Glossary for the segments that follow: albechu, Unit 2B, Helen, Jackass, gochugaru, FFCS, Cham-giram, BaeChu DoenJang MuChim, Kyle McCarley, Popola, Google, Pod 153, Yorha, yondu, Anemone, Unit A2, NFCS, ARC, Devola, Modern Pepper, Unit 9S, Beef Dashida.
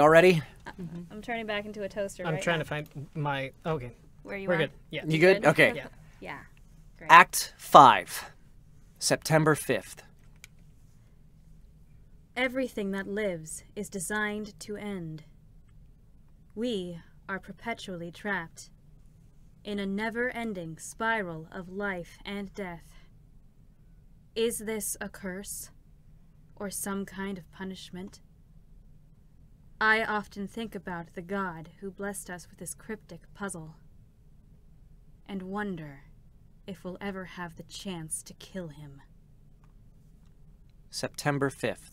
Y'all ready? I'm turning back into a toaster. I'm trying to find my. Okay. Where you? We're good. Yeah. You good? Okay. Yeah. Yeah. Great. Act 5, September 5th. Everything that lives is designed to end. We are perpetually trapped in a never-ending spiral of life and death. Is this a curse or some kind of punishment? I often think about the God who blessed us with this cryptic puzzle and wonder if we'll ever have the chance to kill him. September 5th.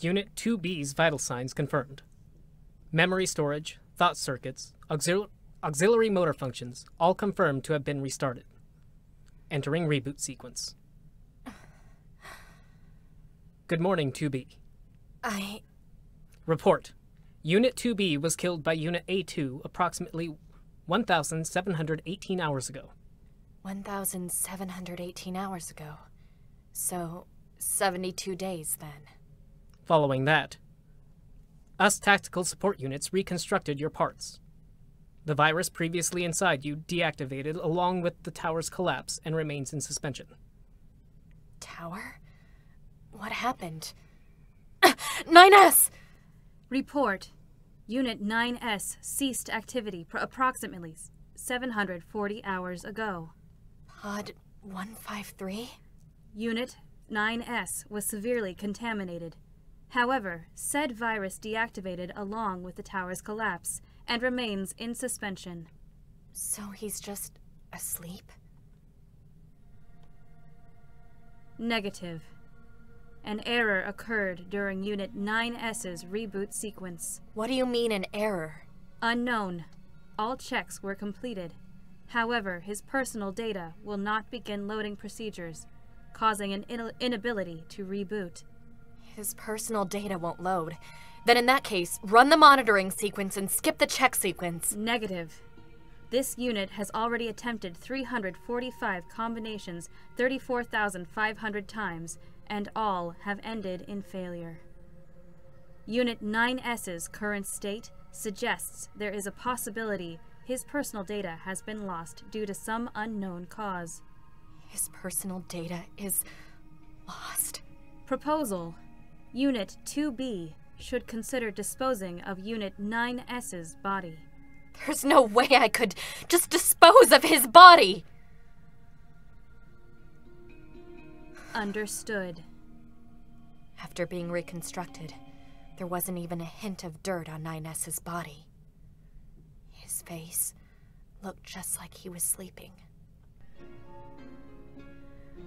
Unit 2B's vital signs confirmed. Memory storage, thought circuits, auxiliary motor functions, all confirmed to have been restarted. Entering reboot sequence. Good morning, 2B. Report. Unit 2B was killed by Unit A2 approximately 1,718 hours ago. 1,718 hours ago. So, 72 days then. Following that, us tactical support units reconstructed your parts. The virus previously inside you deactivated along with the tower's collapse and remains in suspension. Tower? What happened? 9S! Report. Unit 9S ceased activity approximately 740 hours ago. Pod 153? Unit 9S was severely contaminated. However, said virus deactivated along with the tower's collapse and remains in suspension. So he's just asleep? Negative. An error occurred during Unit 9S's reboot sequence. What do you mean an error? Unknown. All checks were completed. However, his personal data will not begin loading procedures, causing an inability to reboot. His personal data won't load. Then in that case, run the monitoring sequence and skip the check sequence. Negative. This unit has already attempted 345 combinations 34,500 times, and all have ended in failure. Unit 9S's current state suggests there is a possibility his personal data has been lost due to some unknown cause. His personal data is lost. Proposal. Unit 2B should consider disposing of Unit 9S's body. There's no way I could just dispose of his body! Understood. After being reconstructed, there wasn't even a hint of dirt on 9S's body. His face looked just like he was sleeping.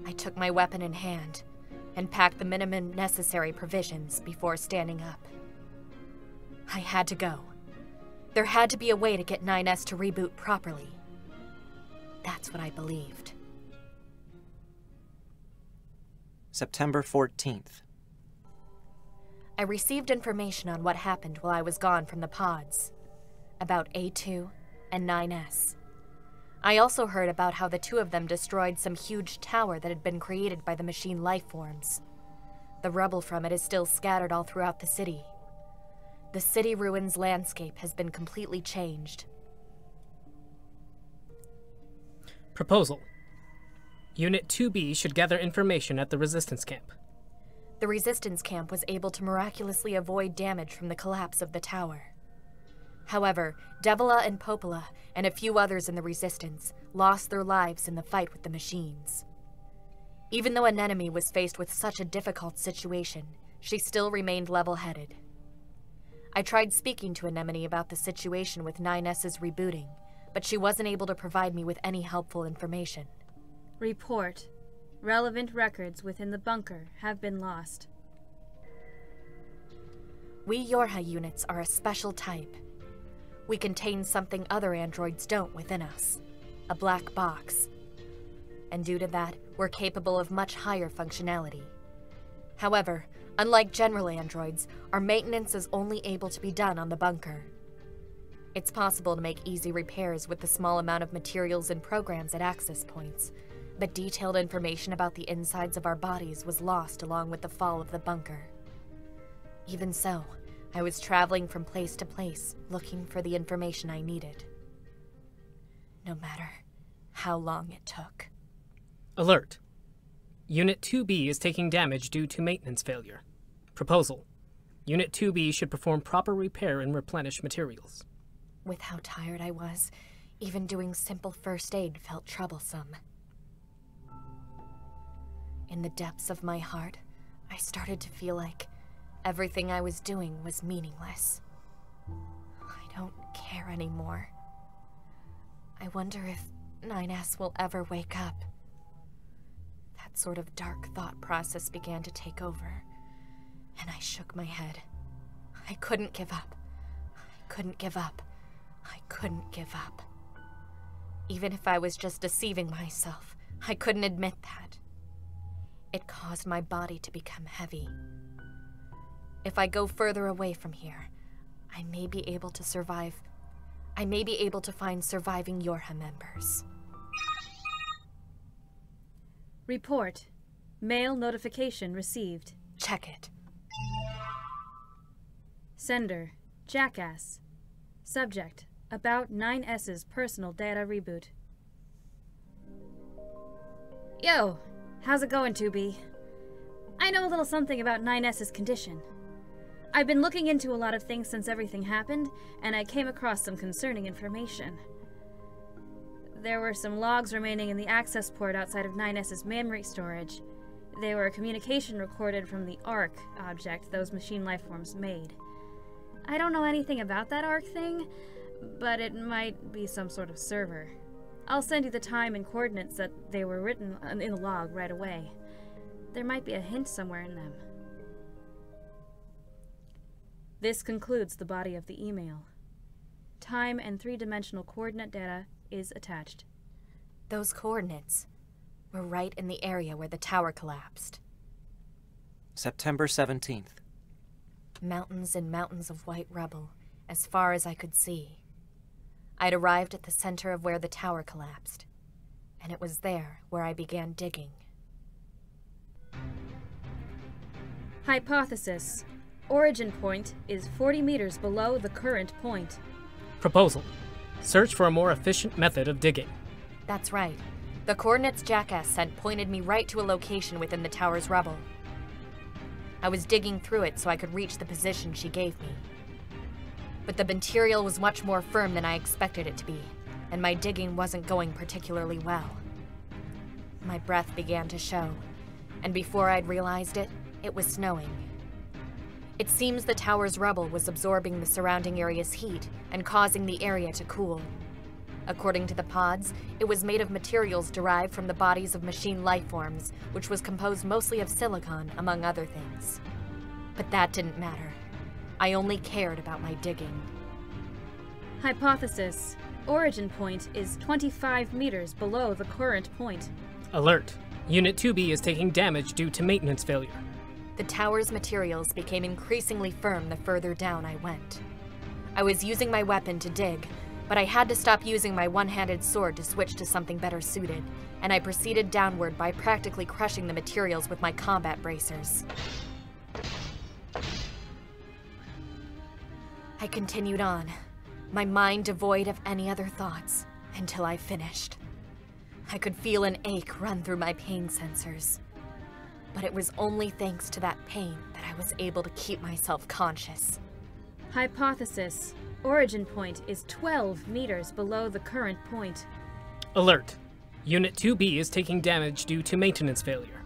I took my weapon in hand and packed the minimum necessary provisions before standing up. I had to go. There had to be a way to get 9S to reboot properly. That's what I believed. September 14th. I received information on what happened while I was gone from the pods, about A2 and 9S. I also heard about how the two of them destroyed some huge tower that had been created by the machine lifeforms. The rubble from it is still scattered all throughout the city. The city ruins landscape has been completely changed. Proposal. Unit 2B should gather information at the resistance camp. The resistance camp was able to miraculously avoid damage from the collapse of the tower. However, Devola and Popola, and a few others in the Resistance, lost their lives in the fight with the machines. Even though Anemone was faced with such a difficult situation, she still remained level-headed. I tried speaking to Anemone about the situation with 9S's rebooting, but she wasn't able to provide me with any helpful information. Report. Relevant records within the bunker have been lost. We Yorha units are a special type. We contain something other androids don't within us, a black box. And due to that, we're capable of much higher functionality. However, unlike general androids, our maintenance is only able to be done on the bunker. It's possible to make easy repairs with the small amount of materials and programs at access points, but detailed information about the insides of our bodies was lost along with the fall of the bunker. Even so, I was traveling from place to place, looking for the information I needed. No matter how long it took. Alert. Unit 2B is taking damage due to maintenance failure. Proposal. Unit 2B should perform proper repair and replenish materials. With how tired I was, even doing simple first aid felt troublesome. In the depths of my heart, I started to feel like everything I was doing was meaningless. I don't care anymore. I wonder if 9S will ever wake up. That sort of dark thought process began to take over, and I shook my head. I couldn't give up. I couldn't give up. I couldn't give up. Even if I was just deceiving myself, I couldn't admit that. It caused my body to become heavy. If I go further away from here, I may be able to survive. I may be able to find surviving Yorha members. Report. Mail notification received. Check it. Sender, Jackass. Subject, about 9S's personal data reboot. Yo, how's it going, 2B? I know a little something about 9S's condition. I've been looking into a lot of things since everything happened, and I came across some concerning information. There were some logs remaining in the access port outside of 9S's memory storage. They were a communication recorded from the ARC object those machine lifeforms made. I don't know anything about that ARC thing, but it might be some sort of server. I'll send you the time and coordinates that they were written in the log right away. There might be a hint somewhere in them. This concludes the body of the email. Time and three-dimensional coordinate data is attached. Those coordinates were right in the area where the tower collapsed. September 17th. Mountains and mountains of white rubble, as far as I could see. I'd arrived at the center of where the tower collapsed, and it was there where I began digging. Hypothesis. Origin point is 40 meters below the current point. Proposal. Search for a more efficient method of digging. That's right. The coordinates Jackass sent pointed me right to a location within the tower's rubble. I was digging through it so I could reach the position she gave me. But the material was much more firm than I expected it to be, and my digging wasn't going particularly well. My breath began to show, and before I'd realized it, it was snowing. It seems the tower's rubble was absorbing the surrounding area's heat and causing the area to cool. According to the pods, it was made of materials derived from the bodies of machine lifeforms, which was composed mostly of silicon, among other things. But that didn't matter. I only cared about my digging. Hypothesis. Origin point is 25 meters below the current point. Alert. Unit 2B is taking damage due to maintenance failure. The tower's materials became increasingly firm the further down I went. I was using my weapon to dig, but I had to stop using my one-handed sword to switch to something better suited, and I proceeded downward by practically crushing the materials with my combat bracers. I continued on, my mind devoid of any other thoughts, until I finished. I could feel an ache run through my pain sensors, but it was only thanks to that pain that I was able to keep myself conscious. Hypothesis. Origin point is 12 meters below the current point. Alert. Unit 2B is taking damage due to maintenance failure.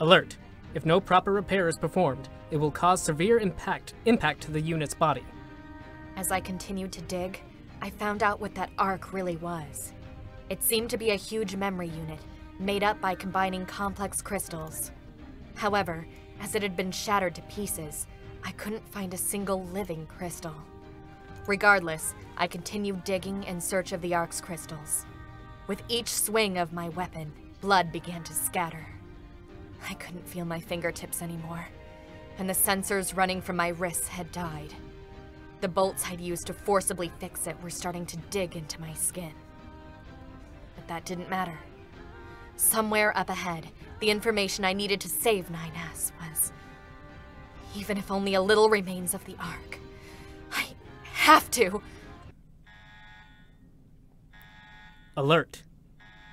Alert. If no proper repair is performed, it will cause severe impact to the unit's body. As I continued to dig, I found out what that ARC really was. It seemed to be a huge memory unit, made up by combining complex crystals. However, as it had been shattered to pieces, I couldn't find a single living crystal. Regardless, I continued digging in search of the ARC's crystals. With each swing of my weapon, blood began to scatter. I couldn't feel my fingertips anymore, and the sensors running from my wrists had died. The bolts I'd used to forcibly fix it were starting to dig into my skin. But that didn't matter. Somewhere up ahead, the information I needed to save 9S was Even if only a little remains of the Ark. I have to! Alert.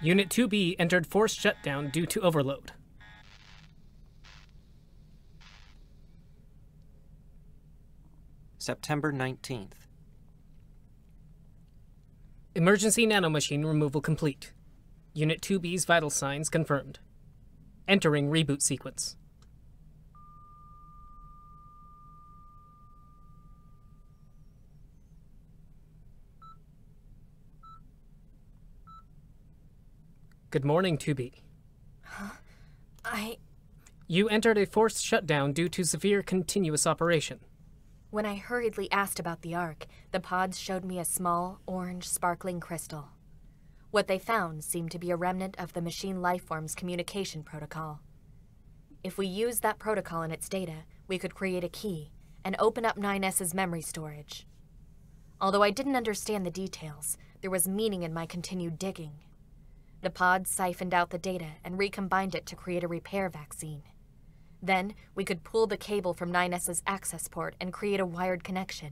Unit 2B entered forced shutdown due to overload. September 19th. Emergency nanomachine removal complete. Unit 2B's vital signs confirmed. Entering reboot sequence. Good morning, 2B. Huh? You entered a forced shutdown due to severe continuous operation. When I hurriedly asked about the Ark, the pods showed me a small, orange, sparkling crystal. What they found seemed to be a remnant of the machine lifeform's communication protocol. If we used that protocol and its data, we could create a key and open up 9S's memory storage. Although I didn't understand the details, there was meaning in my continued digging. The pods siphoned out the data and recombined it to create a repair vaccine. Then, we could pull the cable from 9S's access port and create a wired connection.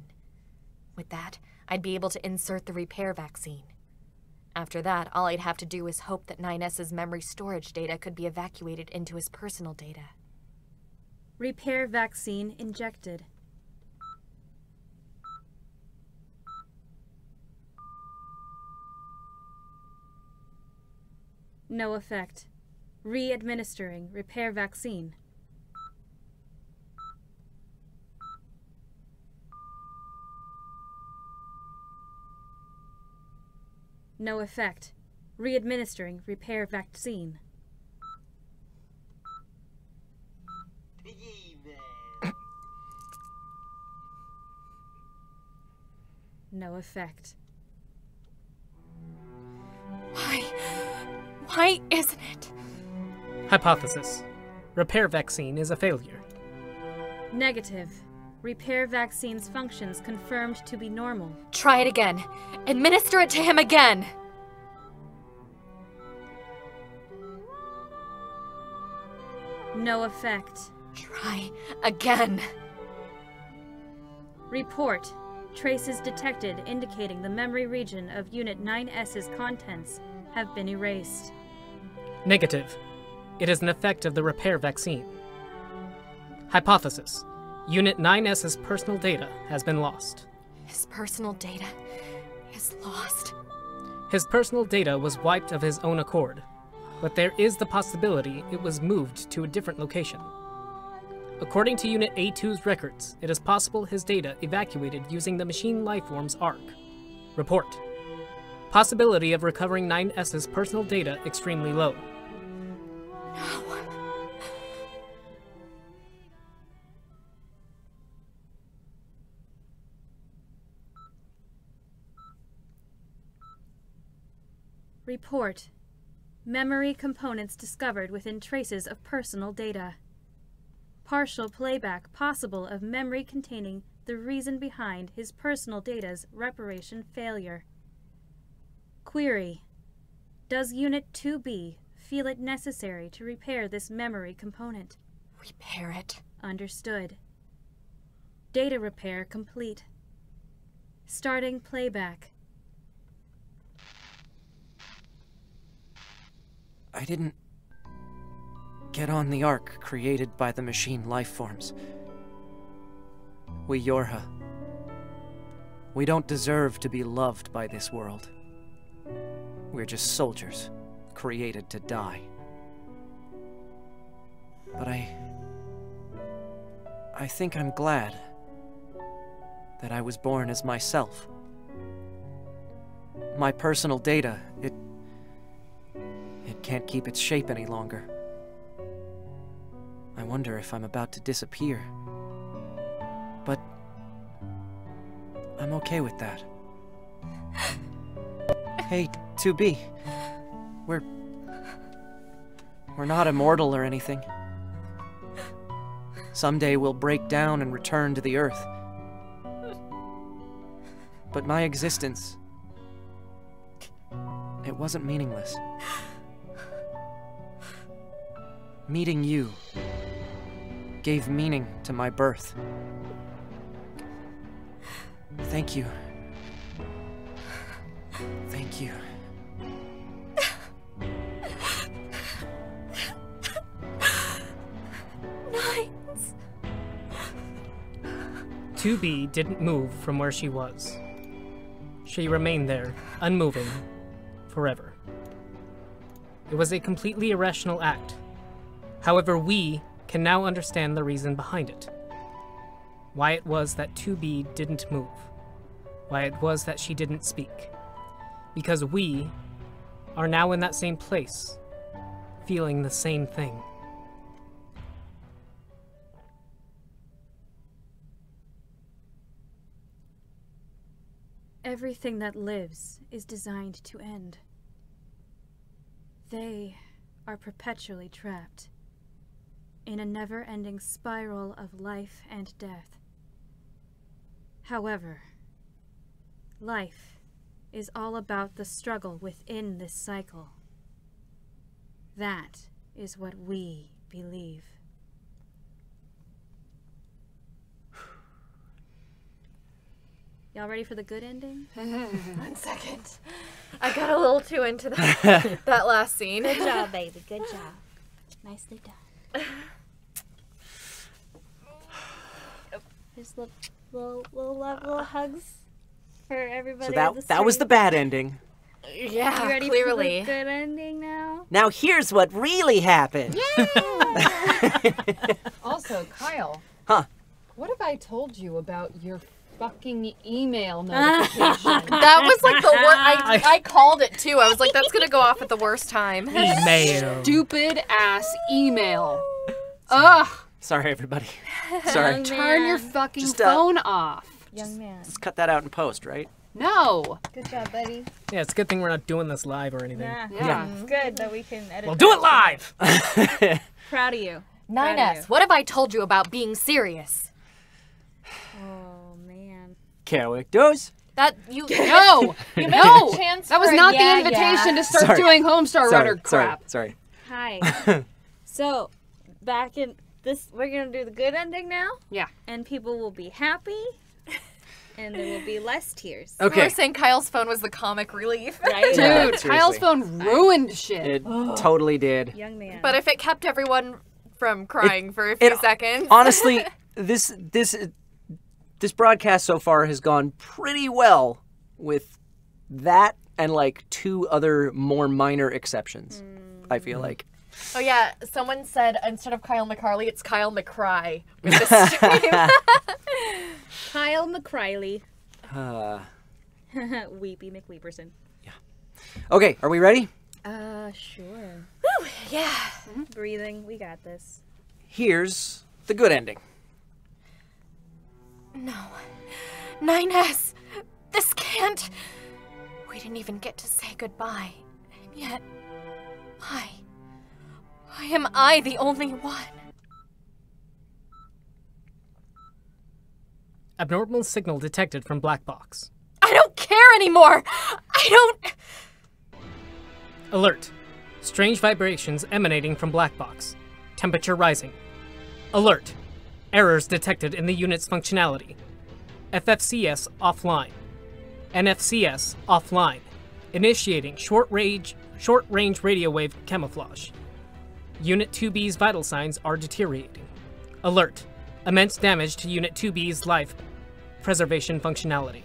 With that, I'd be able to insert the repair vaccine. After that, all I'd have to do is hope that 9S's memory storage data could be evacuated into his personal data. Repair vaccine injected. No effect. Re-administering repair vaccine. No effect. Re-administering repair vaccine. No effect. Why isn't it? Hypothesis. Repair vaccine is a failure. Negative. Repair vaccine's functions confirmed to be normal. Try it again. Administer it to him again! No effect. Try again. Report. Traces detected indicating the memory region of Unit 9S's contents have been erased. Negative. It is an effect of the repair vaccine. Hypothesis. Unit 9S's personal data has been lost. His personal data is lost. His personal data was wiped of his own accord, but there is the possibility it was moved to a different location. According to Unit A2's records, it is possible his data evacuated using the machine lifeform's ARC. Report. Possibility of recovering 9S's personal data extremely low. Report. Memory components discovered within traces of personal data. Partial playback possible of memory containing the reason behind his personal data's reparation failure. Query. Does Unit 2B feel it necessary to repair this memory component? Repair it. Understood. Data repair complete. Starting playback. I didn't get on the Ark created by the machine lifeforms. We Yorha. We don't deserve to be loved by this world. We're just soldiers, created to die. But I think I'm glad that I was born as myself. My personal data, it can't keep its shape any longer. I wonder if I'm about to disappear. But I'm okay with that. Hey, 2B. We're not immortal or anything. Someday we'll break down and return to the Earth. But my existence, it wasn't meaningless. Meeting you gave meaning to my birth. Thank you. Thank you. Nines! 2B didn't move from where she was. She remained there, unmoving, forever. It was a completely irrational act. However, we can now understand the reason behind it. Why it was that 2B didn't move. Why it was that she didn't speak. Because we are now in that same place, feeling the same thing. Everything that lives is designed to end. They are perpetually trapped in a never-ending spiral of life and death. However, life is all about the struggle within this cycle. That is what we believe. Y'all ready for the good ending? 1 second. I got a little too into that, that last scene. Good job, baby. Good job. Nicely done. Just little hugs for everybody. So that was the bad ending. Yeah, you ready clearly. For the good ending now? Now here's what really happened. Yeah. Also, Kyle. Huh? What have I told you about your fucking email notification? That was like the worst. I called it too. I was like, that's gonna go off at the worst time. Email. Stupid ass email. Ugh. Sorry, everybody. Sorry. Turn your fucking phone off. Young man. Just cut that out in post, right? No. Good job, buddy. Yeah, it's a good thing we're not doing this live or anything. Nah. Yeah. It's good that we can edit. We'll do it live. Proud of you. 9S. What have I told you about being serious? Characters. That you no, you no. That was not the invitation to start doing Homestar Runner crap. Sorry. Hi. So, back in this, we're gonna do the good ending now. Yeah. And people will be happy, and there will be less tears. Okay. We were saying Kyle's phone was the comic relief. Right? Dude, yeah, Kyle's phone ruined shit. It totally did. Young man. But if it kept everyone from crying for a few seconds. Honestly, This broadcast so far has gone pretty well with that and like 2 other more minor exceptions, I feel like. Oh yeah, someone said instead of Kyle McCarley, it's Kyle McCry with the stream. Kyle McCarley. Weepy McWeeperson. Yeah. Okay, are we ready? Sure. Whew, yeah. Breathing, we got this. Here's the good ending. No. 9S! This can't... We didn't even get to say goodbye. And yet... Why am I the only one? Abnormal signal detected from black box. I don't care anymore! I don't... Alert. Strange vibrations emanating from black box. Temperature rising. Alert. Errors detected in the unit's functionality. FFCS offline. NFCS offline. Initiating short-range radio wave camouflage. Unit 2B's vital signs are deteriorating. Alert. Immense damage to Unit 2B's life preservation functionality.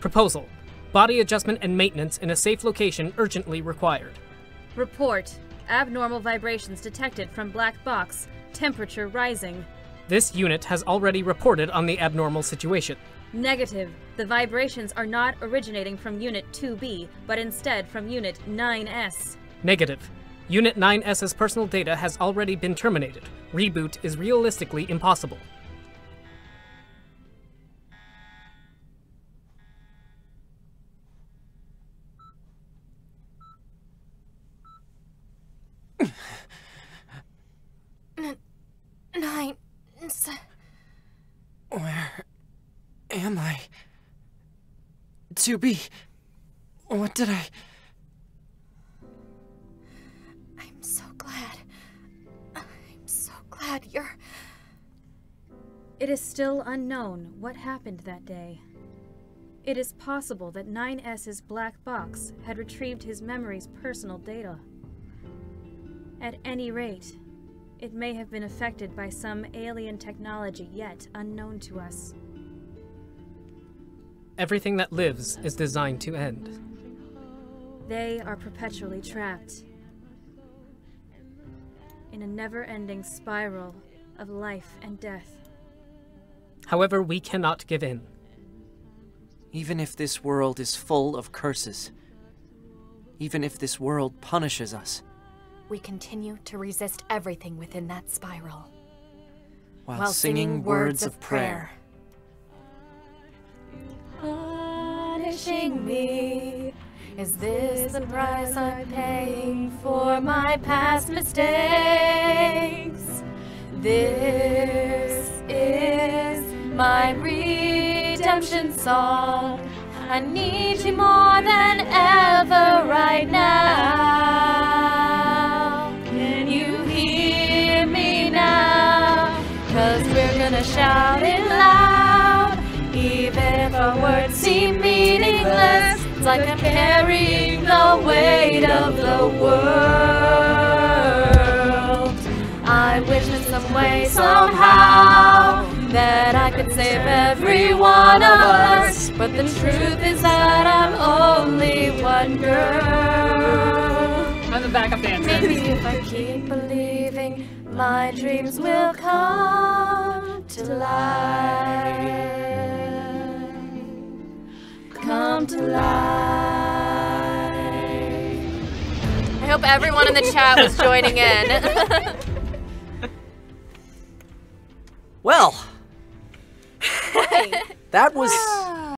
Proposal. Body adjustment and maintenance in a safe location urgently required. Report. Abnormal vibrations detected from black box. Temperature rising. This unit has already reported on the abnormal situation. Negative. The vibrations are not originating from Unit 2B, but instead from Unit 9S. Negative. Unit 9S's personal data has already been terminated. Reboot is realistically impossible. Where am I? 2B, what did I... I'm so glad you're It is still unknown what happened that day. It is possible that 9S's black box had retrieved his memory's personal data. At any rate, it may have been affected by some alien technology yet unknown to us. Everything that lives is designed to end. They are perpetually trapped in a never-ending spiral of life and death. However, we cannot give in. Even if this world is full of curses, even if this world punishes us, we continue to resist everything within that spiral, while singing words of prayer. Punishing me, is this the price I'm paying for my past mistakes? This is my redemption song. I need you more than ever right now. Cause we're gonna shout it loud, even if our words seem meaningless. It's like I'm carrying the weight of the world. I wish in some way, somehow, that I could save every one of us. But the truth is that I'm only one girl. I'm the backup dancer. Maybe if I keep believing, my dreams will come to life. Come to life. I hope everyone in the chat was joining in. Well, hey. That was